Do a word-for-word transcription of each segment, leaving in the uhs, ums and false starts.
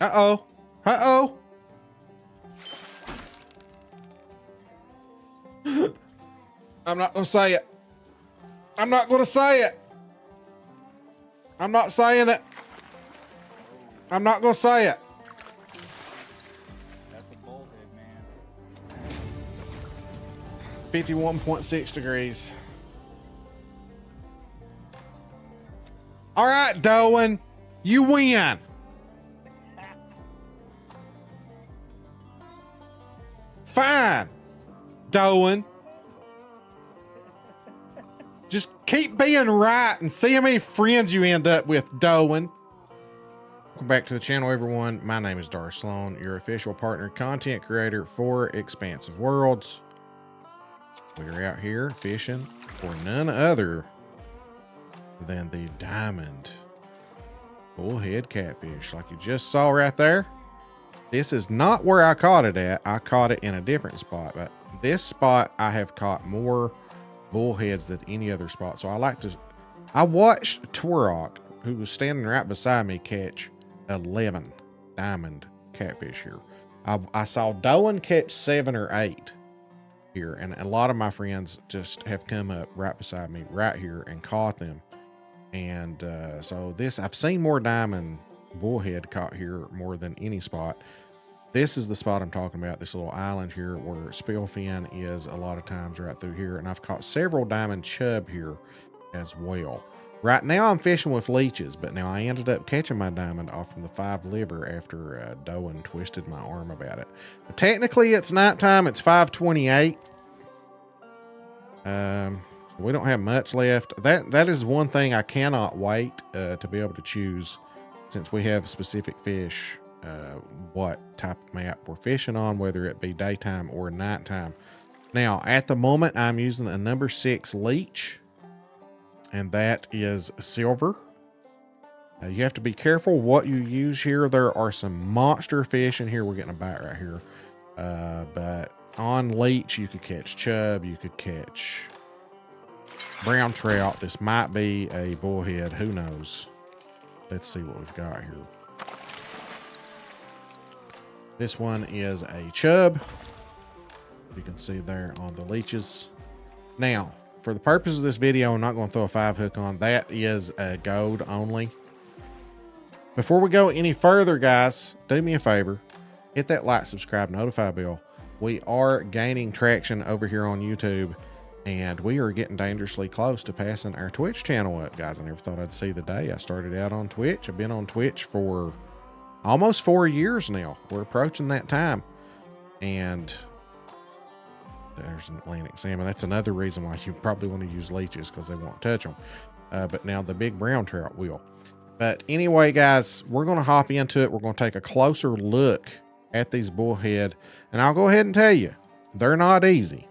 Uh-oh. Uh-oh. I'm not gonna say it. I'm not gonna say it. I'm not saying it. I'm not gonna say it. That's a bullhead, man. fifty-one point six degrees. All right, Doan, you win. Fine, Doan. Just keep being right and see how many friends you end up with, Doan. Welcome back to the channel, everyone. My name is Darth Slone, your official partner content creator for Expansive Worlds. We're out here fishing for none other than the diamond bullhead catfish, like you just saw right there. This is not where I caught it at. I caught it in a different spot, but this spot I have caught more bullheads than any other spot. So I like to, I watched Turok, who was standing right beside me, catch eleven diamond catfish here. I, I saw Doan catch seven or eight here. And a lot of my friends just have come up right beside me right here and caught them. And uh, so this, I've seen more diamond bullhead caught here more than any spot. This is the spot I'm talking about, this little island here where spillfin is a lot of times right through here, and I've caught several diamond chub here as well. Right now I'm fishing with leeches, but now I ended up catching my diamond off from the five liver after uh, Doan twisted my arm about it. But technically it's nighttime, it's five twenty-eight. Um, so we don't have much left. That, that is one thing I cannot wait uh, to be able to choose, since we have specific fish, uh, what type of map we're fishing on, whether it be daytime or nighttime. Now, at the moment, I'm using a number six leech, and that is silver. Uh, you have to be careful what you use here. There are some monster fish in here. We're getting a bite right here. Uh, but on leech, you could catch chub, you could catch brown trout. This might be a bullhead, who knows? Let's see what we've got here. This one is a chub. You can see there on the leeches. Now, for the purpose of this video, I'm not going to throw a five hook on. That is a gold only. Before we go any further, guys, do me a favor. Hit that like, subscribe, notify bell. We are gaining traction over here on YouTube, and we are getting dangerously close to passing our Twitch channel up, guys. I never thought I'd see the day. I started out on Twitch. I've been on Twitch for almost four years now. We're approaching that time. And there's an Atlantic salmon. That's another reason why you probably want to use leeches, because they won't touch them. Uh, but now the big brown trout will. But anyway, guys, we're going to hop into it. We're going to take a closer look at these bullhead. And I'll go ahead and tell you, they're not easy.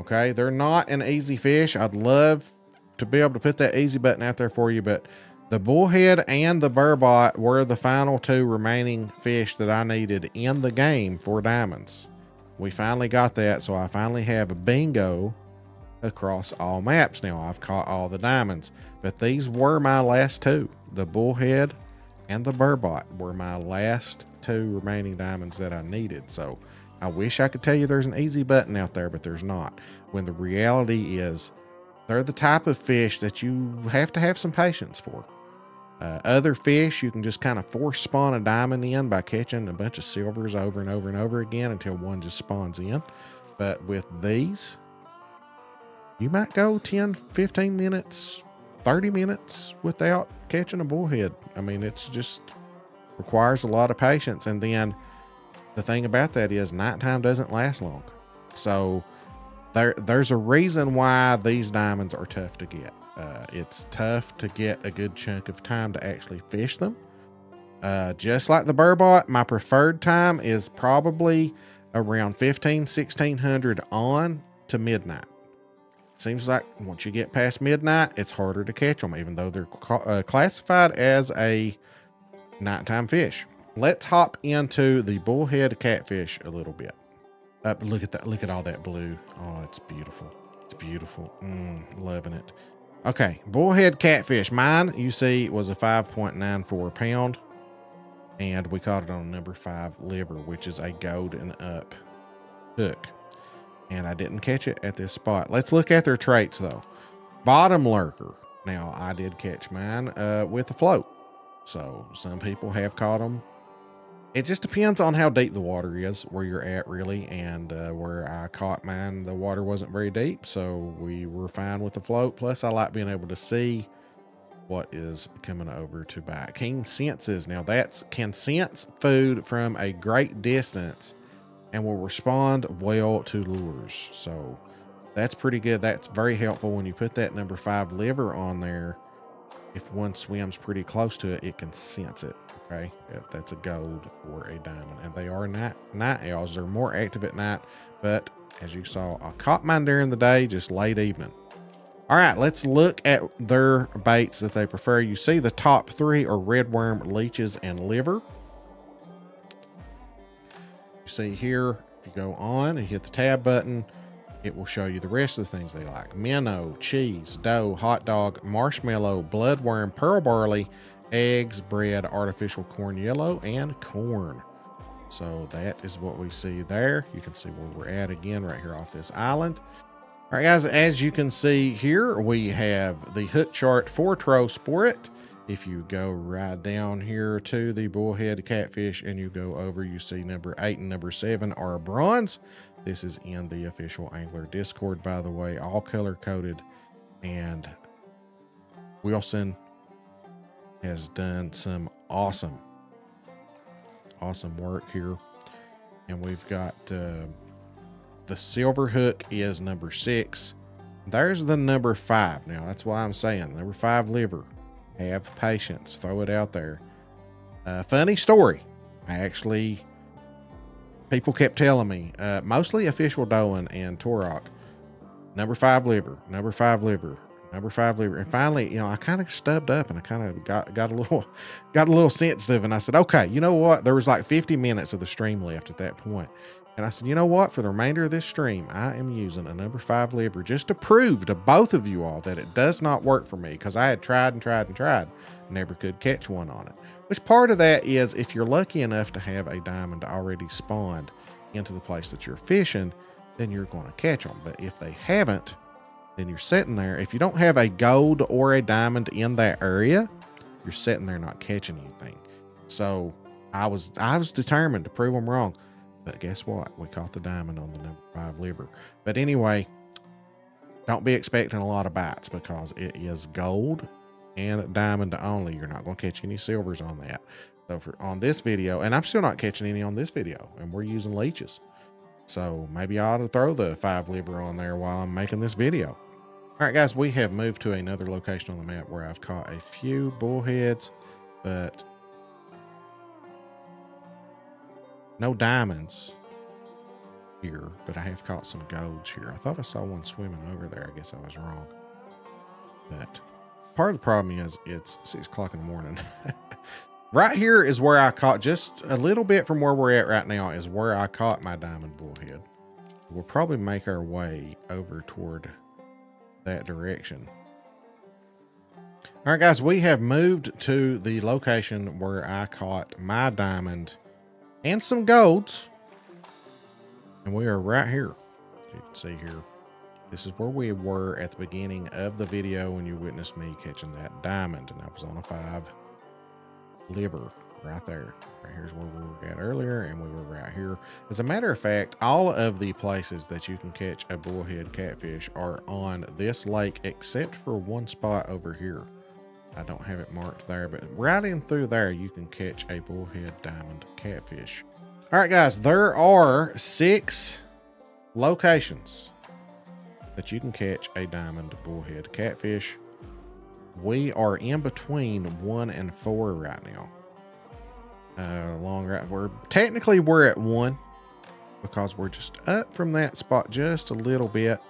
Okay, they're not an easy fish. I'd love to be able to put that easy button out there for you, but the bullhead and the burbot were the final two remaining fish that I needed in the game for diamonds. We finally got that, so I finally have a bingo across all maps now. I've caught all the diamonds, but these were my last two. The bullhead and the burbot were my last two remaining diamonds that I needed, so I wish I could tell you there's an easy button out there, but there's not. When the reality is, they're the type of fish that you have to have some patience for. Uh, other fish, you can just kind of force spawn a diamond in by catching a bunch of silvers over and over and over again until one just spawns in. But with these, you might go ten, fifteen minutes, thirty minutes without catching a bullhead. I mean, it's just requires a lot of patience. And then the thing about that is nighttime doesn't last long. So there, there's a reason why these diamonds are tough to get. Uh, it's tough to get a good chunk of time to actually fish them. Uh, just like the burbot, my preferred time is probably around fifteen, sixteen hundred on to midnight. Seems like once you get past midnight, it's harder to catch them, even though they're uh, classified as a nighttime fish. Let's hop into the bullhead catfish a little bit. Uh, look at that. Look at all that blue. Oh, it's beautiful. It's beautiful. Mm, loving it. Okay. Bullhead catfish. Mine, you see, was a five point nine four pound. and we caught it on number five liver, which is a gold and up hook. And I didn't catch it at this spot. Let's look at their traits though. Bottom lurker. Now I did catch mine uh, with a float. So some people have caught them. It just depends on how deep the water is, where you're at really. And uh, where I caught mine, the water wasn't very deep. So we were fine with the float. Plus I like being able to see what is coming over to bite. Keen senses. Now that's can sense food from a great distance and will respond well to lures. So that's pretty good. That's very helpful when you put that number five liver on there. If one swims pretty close to it, it can sense it. Okay, that's a gold or a diamond. And they are night night owls. They're more active at night, but as you saw, I caught mine during the day, just late evening. All right, let's look at their baits that they prefer. You see the top three are red worm, leeches, and liver. See here, if you go on and hit the tab button, it will show you the rest of the things they like. Minnow, cheese, dough, hot dog, marshmallow, bloodworm, pearl barley, eggs, bread, artificial corn yellow, and corn. So that is what we see there. You can see where we're at again right here off this island. All right, guys, as you can see here, we have the hook chart for Trout Sport. If you go right down here to the bullhead catfish and you go over, you see number eight and number seven are bronze. This is in the official angler Discord, by the way, all color coded. And Wilson has done some awesome, awesome work here. And we've got uh, the silver hook is number six. There's the number five. Now that's why I'm saying number five liver. Have patience, throw it out there. Uh, funny story. I actually, people kept telling me, uh, mostly official Doan and Turok, number five liver, number five liver, number five liver. And finally, you know, I kind of stubbed up and I kind of got, got a little, got a little sensitive. And I said, okay, you know what? There was like fifty minutes of the stream left at that point. And I said, you know what? For the remainder of this stream, I am using a number five lever just to prove to both of you all that it does not work for me, because I had tried and tried and tried, never could catch one on it. Which part of that is if you're lucky enough to have a diamond already spawned into the place that you're fishing, then you're going to catch them. But if they haven't, then you're sitting there. If you don't have a gold or a diamond in that area, you're sitting there not catching anything. So I was, I was determined to prove them wrong. But guess what? We caught the diamond on the number five liver. But anyway, don't be expecting a lot of bites because it is gold and diamond only. You're not going to catch any silvers on that. So for on this video, and I'm still not catching any on this video, and we're using leeches. So maybe I ought to throw the five liver on there while I'm making this video. All right, guys, we have moved to another location on the map where I've caught a few bullheads, but no diamonds here, but I have caught some golds here. I thought I saw one swimming over there. I guess I was wrong. But part of the problem is it's six o'clock in the morning. Right here is where I caught, just a little bit from where we're at right now is where I caught my diamond bullhead. We'll probably make our way over toward that direction. All right, guys, we have moved to the location where I caught my diamond and some golds, and we are right here. As you can see here, this is where we were at the beginning of the video when you witnessed me catching that diamond, and I was on a five liver right there. Right here's where we were at earlier, and we were right here. As a matter of fact, all of the places that you can catch a bullhead catfish are on this lake except for one spot over here. I don't have it marked there, but right in through there, you can catch a bullhead diamond catfish. All right, guys, there are six locations that you can catch a diamond bullhead catfish. We are in between one and four right now. Uh, long right, we're technically we're at one because we're just up from that spot just a little bit.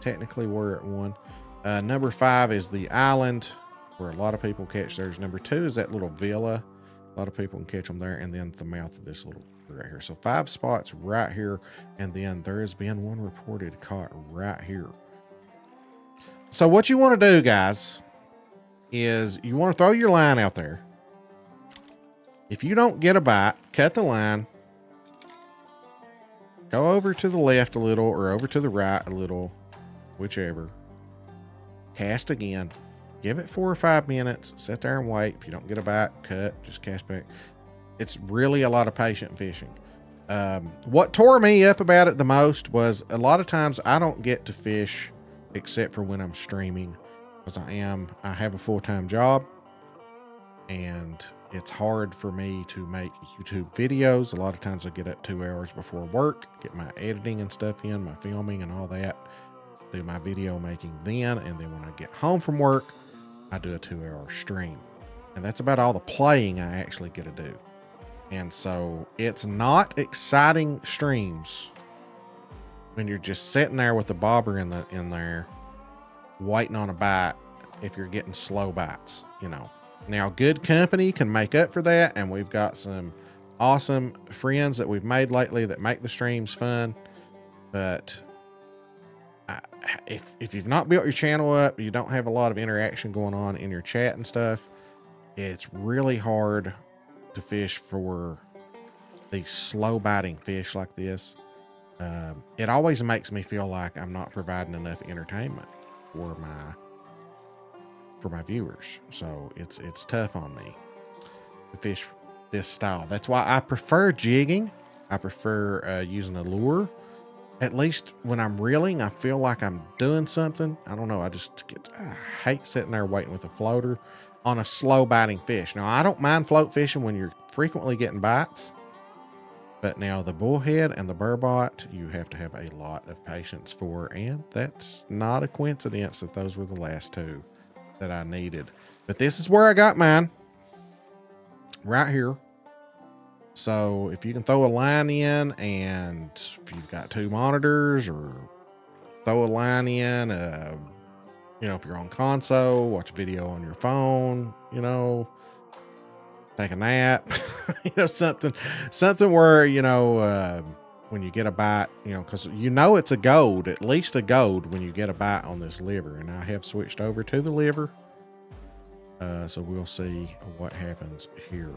Technically, we're at one. Uh, number five is the island, where a lot of people catch theirs. Number two is that little villa. A lot of people can catch them there. And then the mouth of this little right here. So five spots right here. And then there has been one reported caught right here. So what you want to do, guys, is you want to throw your line out there. If you don't get a bite, cut the line. Go over to the left a little or over to the right a little, whichever. Cast again. Give it four or five minutes. Sit there and wait. If you don't get a bite, cut. Just cast back. It's really a lot of patient fishing. Um, what tore me up about it the most was a lot of times I don't get to fish except for when I'm streaming, because I am, I have a full-time job and it's hard for me to make YouTube videos. A lot of times I get up two hours before work, get my editing and stuff in, my filming and all that, do my video making then, and then when I get home from work, I do a two-hour stream. And that's about all the playing I actually get to do. And so it's not exciting streams when you're just sitting there with the bobber in the in there waiting on a bite if you're getting slow bites, you know. Now, good company can make up for that, and we've got some awesome friends that we've made lately that make the streams fun. But I, if, if you've not built your channel up, you don't have a lot of interaction going on in your chat and stuff, it's really hard to fish for these slow biting fish like this. Um, it always makes me feel like I'm not providing enough entertainment for my for my viewers. So it's it's tough on me to fish this style. That's why I prefer jigging. I prefer uh, using a lure. At least when I'm reeling, I feel like I'm doing something. I don't know. I just get, I hate sitting there waiting with a floater on a slow biting fish. Now, I don't mind float fishing when you're frequently getting bites, but now the bullhead and the burbot, you have to have a lot of patience for, and that's not a coincidence that those were the last two that I needed. But this is where I got mine, right here. So if you can throw a line in, and if you've got two monitors, or throw a line in, uh, you know, if you're on console, watch a video on your phone, you know, take a nap, you know, something, something where, you know, uh, when you get a bite, you know, cause you know, it's a gold, at least a gold when you get a bite on this liver. And I have switched over to the liver. Uh, so we'll see what happens here.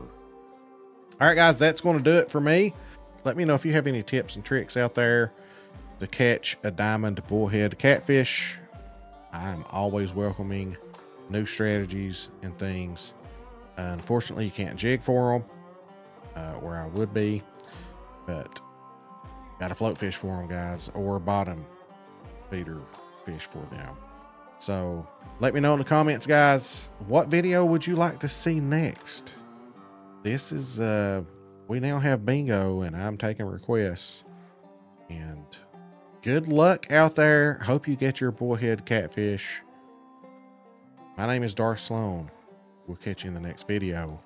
All right, guys, that's going to do it for me. Let me know if you have any tips and tricks out there to catch a diamond bullhead catfish. I'm always welcoming new strategies and things. Uh, unfortunately, you can't jig for them uh, where I would be, but got to float fish for them, guys, or bottom feeder fish for them. So let me know in the comments, guys, what video would you like to see next? This is, uh, we now have bingo and I'm taking requests, and good luck out there. Hope you get your bullhead catfish. My name is Darth Slone. We'll catch you in the next video.